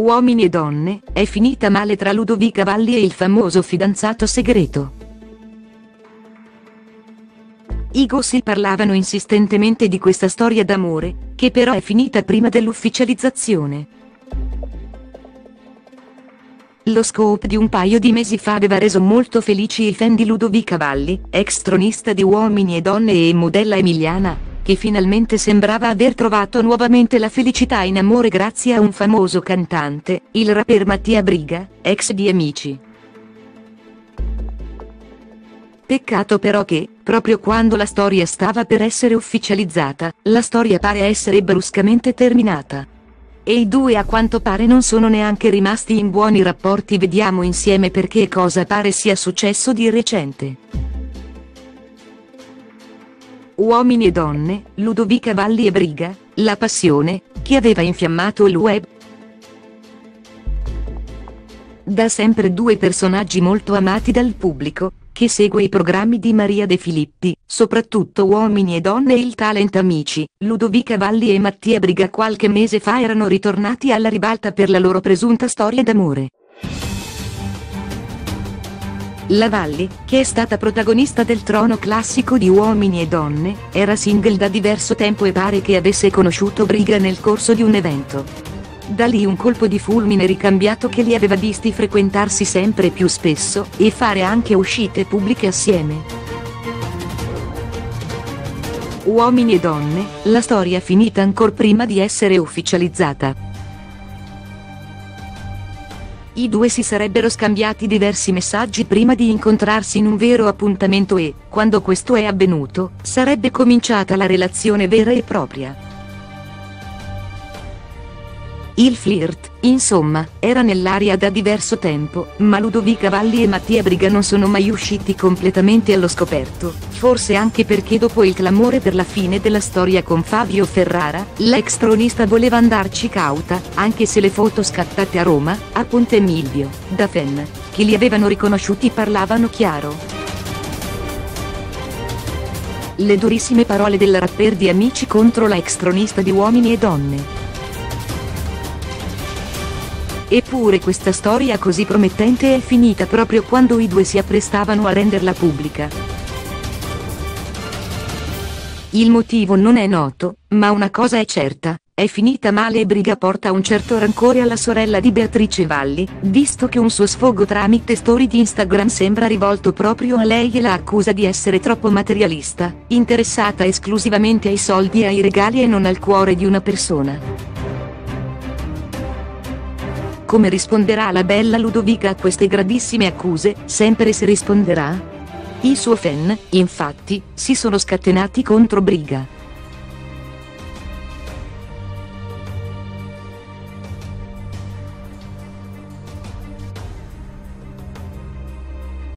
Uomini e donne, è finita male tra Ludovica Valli e il famoso fidanzato segreto. I gossip parlavano insistentemente di questa storia d'amore, che però è finita prima dell'ufficializzazione. Lo scoop di un paio di mesi fa aveva reso molto felici i fan di Ludovica Valli, ex tronista di Uomini e Donne e modella emiliana, che finalmente sembrava aver trovato nuovamente la felicità in amore grazie a un famoso cantante, il rapper Mattia Briga, ex di Amici. Peccato però che, proprio quando la storia stava per essere ufficializzata, la storia pare essere bruscamente terminata. E i due a quanto pare non sono neanche rimasti in buoni rapporti. Vediamo insieme perché e cosa pare sia successo di recente. Uomini e donne, Ludovica Valli e Briga, la passione, che aveva infiammato il web. Da sempre due personaggi molto amati dal pubblico, che segue i programmi di Maria De Filippi, soprattutto Uomini e Donne e il talent Amici, Ludovica Valli e Mattia Briga qualche mese fa erano ritornati alla ribalta per la loro presunta storia d'amore. La Valli, che è stata protagonista del trono classico di Uomini e Donne, era single da diverso tempo e pare che avesse conosciuto Briga nel corso di un evento. Da lì un colpo di fulmine ricambiato che li aveva visti frequentarsi sempre più spesso, e fare anche uscite pubbliche assieme. Uomini e donne, la storia è finita ancor prima di essere ufficializzata. I due si sarebbero scambiati diversi messaggi prima di incontrarsi in un vero appuntamento e, quando questo è avvenuto, sarebbe cominciata la relazione vera e propria. Il flirt, insomma, era nell'aria da diverso tempo, ma Ludovica Valli e Mattia Briga non sono mai usciti completamente allo scoperto, forse anche perché dopo il clamore per la fine della storia con Fabio Ferrara, l'ex tronista voleva andarci cauta, anche se le foto scattate a Roma, a Ponte Milvio, da fan, che li avevano riconosciuti parlavano chiaro. Le durissime parole del rapper di Amici contro la ex tronista di Uomini e Donne. Eppure questa storia così promettente è finita proprio quando i due si apprestavano a renderla pubblica. Il motivo non è noto, ma una cosa è certa, è finita male e Briga porta un certo rancore alla sorella di Beatrice Valli, visto che un suo sfogo tramite story di Instagram sembra rivolto proprio a lei e la accusa di essere troppo materialista, interessata esclusivamente ai soldi e ai regali e non al cuore di una persona. Come risponderà la bella Ludovica a queste gravissime accuse, sempre se risponderà? I suoi fan, infatti, si sono scatenati contro Briga.